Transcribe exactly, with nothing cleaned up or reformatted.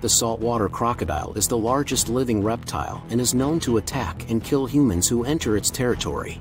The saltwater crocodile is the largest living reptile and is known to attack and kill humans who enter its territory.